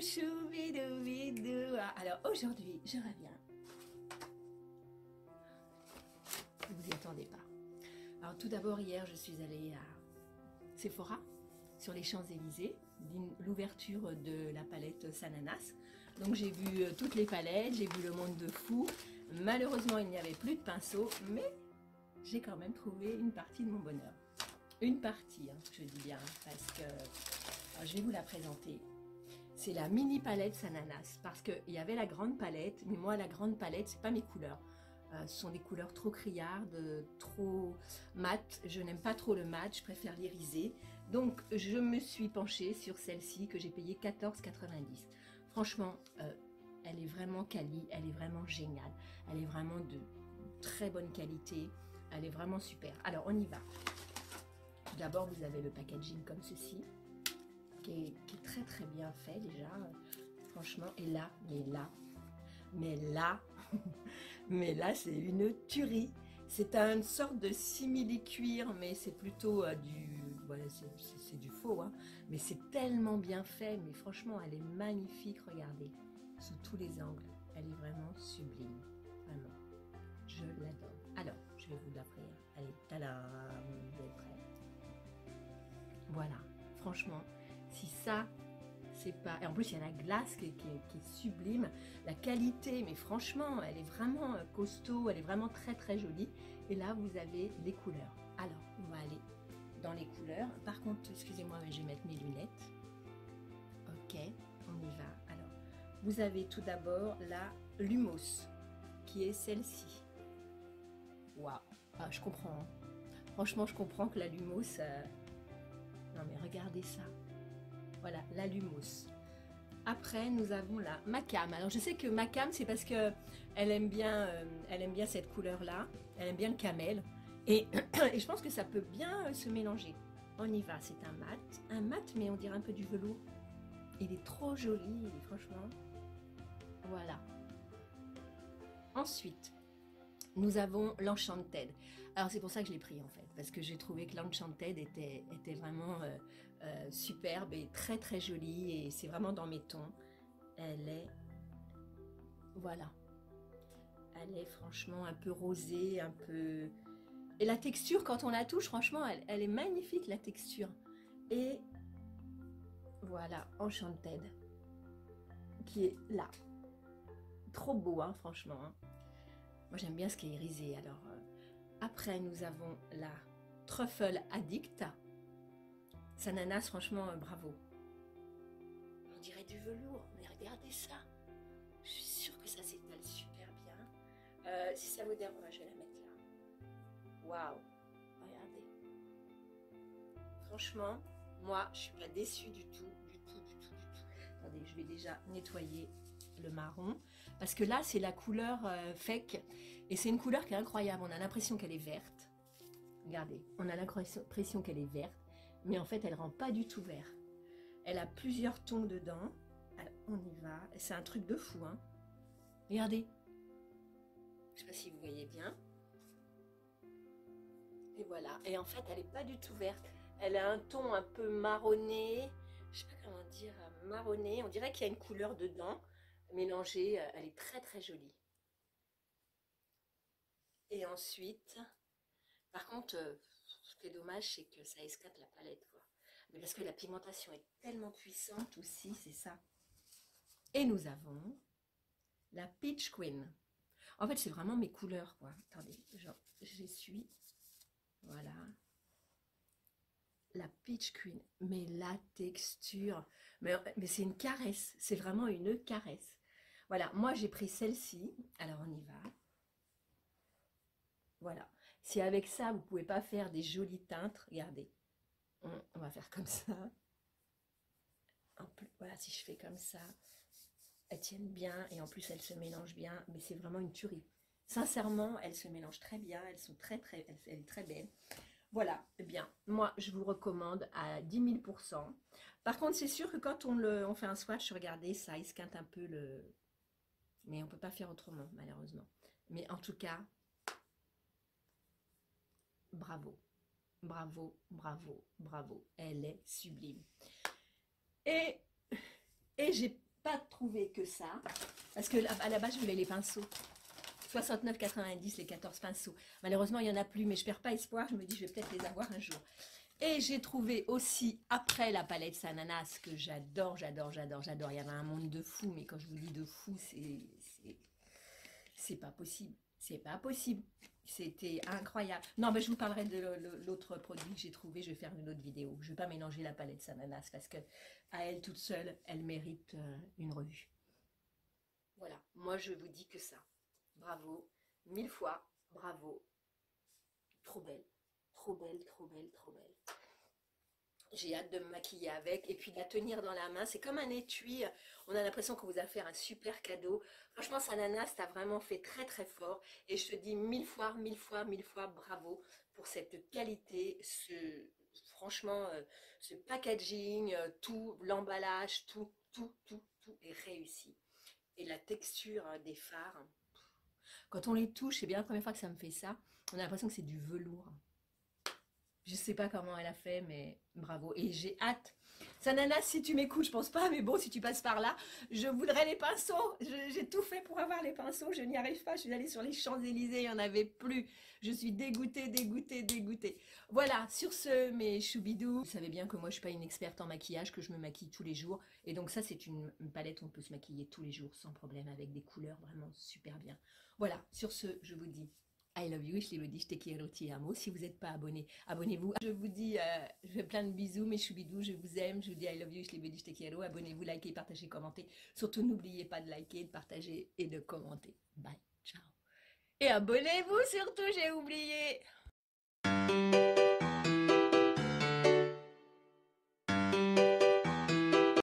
Chouchou, bidou, bidou. Alors aujourd'hui, je reviens. Vous vous y attendez pas. Alors tout d'abord, hier, je suis allée à Sephora, sur les Champs-Élysées, l'ouverture de la palette Sananas. Donc j'ai vu toutes les palettes, j'ai vu le monde de fou. Malheureusement, il n'y avait plus de pinceau, mais j'ai quand même trouvé une partie de mon bonheur. Une partie, hein, je dis bien, parce que je vais vous la présenter. C'est la mini palette Sananas, parce qu'il y avait la grande palette, mais moi, la grande palette, c'est pas mes couleurs. Ce sont des couleurs trop criardes, trop mates. Je n'aime pas trop le mat, je préfère l'irisé. Donc, je me suis penchée sur celle-ci que j'ai payée 14,90 €. Franchement, elle est vraiment quali, elle est vraiment géniale. Elle est vraiment de très bonne qualité. Elle est vraiment super. Alors, on y va. Tout d'abord, vous avez le packaging comme ceci, qui est très très bien fait déjà. Franchement, et là, mais là c'est une tuerie. C'est une sorte de simili cuir, mais c'est plutôt du, voilà, c'est du faux, hein. Mais c'est tellement bien fait, mais franchement elle est magnifique. Regardez, sous tous les angles, elle est vraiment sublime, vraiment, je l'adore. Alors je vais vous l'offrir. Allez, tada, vous êtes prêts? Voilà, franchement, si ça c'est pas... Et en plus il y a la glace qui est sublime, la qualité, mais franchement elle est vraiment costaud, elle est vraiment très très jolie. Et là vous avez les couleurs. Alors on va aller dans les couleurs. Par contre, excusez-moi, mais je vais mettre mes lunettes. Ok, on y va. Alors vous avez tout d'abord la Lumos, qui est celle-ci. Waouh, ah, je comprends, hein. Franchement je comprends que la Lumos non mais regardez ça. Voilà, la Lumos. Après, nous avons la Macam. Alors, je sais que Macam, c'est parce qu'elle aime bien, cette couleur-là. Elle aime bien le camel. Et je pense que ça peut bien se mélanger. On y va, c'est un mat. Un mat, mais on dirait un peu du velours. Il est trop joli, franchement. Voilà. Ensuite, nous avons l'Enchanted. Alors c'est pour ça que je l'ai pris en fait, parce que j'ai trouvé que l'Enchanted était vraiment superbe et très très jolie, et c'est vraiment dans mes tons. Elle est... voilà. Elle est franchement un peu rosée, un peu... Et la texture, quand on la touche, franchement, elle est magnifique, la texture. Et voilà, Enchanted, qui est là. Trop beau, hein, franchement, hein. Moi, j'aime bien ce qui est irisé. Alors, après, nous avons la Truffle Addict. Sananas, franchement, bravo. On dirait du velours, mais regardez ça. Je suis sûre que ça s'étale super bien. Si ça vous dérange, je vais la mettre là. Waouh, regardez. Franchement, moi, je suis pas déçue du tout, du tout, du tout, du tout. Attendez, je vais déjà nettoyer le marron, parce que là c'est la couleur fake, et c'est une couleur qui est incroyable. On a l'impression qu'elle est verte, regardez, on a l'impression qu'elle est verte, mais en fait elle rend pas du tout vert. Elle a plusieurs tons dedans. Alors, on y va, c'est un truc de fou, hein. Regardez, je sais pas si vous voyez bien, et voilà, et en fait elle est pas du tout verte, elle a un ton un peu marronné, je sais pas comment dire, marronné, on dirait qu'il y a une couleur dedans mélangée. Elle est très très jolie. Et ensuite, par contre, ce qui est dommage, c'est que ça escape la palette, quoi. Mais parce que la pigmentation est tellement puissante aussi, c'est ça. Et nous avons la Peach Queen. En fait, c'est vraiment mes couleurs, quoi. Attendez, j'essuie. Voilà. La Peach Queen, mais la texture, mais c'est une caresse, c'est vraiment une caresse. Voilà, moi j'ai pris celle-ci, alors on y va. Voilà, si avec ça vous pouvez pas faire des jolies teintes, regardez, on va faire comme ça. En plus, voilà, si je fais comme ça, elles tiennent bien, et en plus elles se mélangent bien, mais c'est vraiment une tuerie. Sincèrement, elles se mélangent très bien, elles sont elles sont très belles. Voilà, eh bien, moi, je vous recommande à 10 000 %. Par contre, c'est sûr que quand on fait un swatch, regardez, ça esquinte un peu le... Mais on ne peut pas faire autrement, malheureusement. Mais en tout cas, bravo, bravo, bravo, bravo. Elle est sublime. Et j'ai pas trouvé que ça, parce que à la base, je voulais les pinceaux. 69,90 les 14 pinceaux. Malheureusement, il n'y en a plus, mais je ne perds pas espoir. Je me dis, je vais peut-être les avoir un jour. Et j'ai trouvé aussi, après la palette Sananas, que j'adore, j'adore, j'adore, j'adore. Il y avait un monde de fous, mais quand je vous dis de fous, c'est pas possible. C'est pas possible. C'était incroyable. Non, mais je vous parlerai de l'autre produit que j'ai trouvé. Je vais faire une autre vidéo. Je ne vais pas mélanger la palette Sananas, parce qu'à elle toute seule, elle mérite une revue. Voilà. Moi, je vous dis que ça. Bravo, 1000 fois, bravo. Trop belle, trop belle, trop belle, trop belle. J'ai hâte de me maquiller avec et puis de la tenir dans la main. C'est comme un étui. On a l'impression qu'on vous a fait un super cadeau. Franchement, Sananas, t'as vraiment fait très, très fort. Et je te dis 1000 fois, bravo pour cette qualité, franchement, ce packaging, tout, l'emballage, tout est réussi. Et la texture des fards. Quand on les touche, c'est bien la première fois que ça me fait ça. On a l'impression que c'est du velours. Je ne sais pas comment elle a fait, mais bravo. Et j'ai hâte. Sananas, si tu m'écoutes, je ne pense pas, mais bon, si tu passes par là, je voudrais les pinceaux. J'ai tout fait pour avoir les pinceaux. Je n'y arrive pas. Je suis allée sur les Champs-Élysées. Il n'y en avait plus. Je suis dégoûtée, dégoûtée, dégoûtée. Voilà, sur ce, mes choubidous. Vous savez bien que moi, je ne suis pas une experte en maquillage, que je me maquille tous les jours. Et donc ça, c'est une palette où on peut se maquiller tous les jours sans problème, avec des couleurs vraiment super bien. Voilà, sur ce, je vous dis I love you, je l'ai dit, je te quiero, ti amo. Si vous n'êtes pas abonné, abonnez-vous. Je vous dis, je fais plein de bisous, mes choubidous, je vous aime. Je vous dis I love you, je l'ai dit, je te quiero. Abonnez-vous, likez, partagez, commentez. Surtout, n'oubliez pas de liker, de partager et de commenter. Bye, ciao. Et abonnez-vous surtout, j'ai oublié.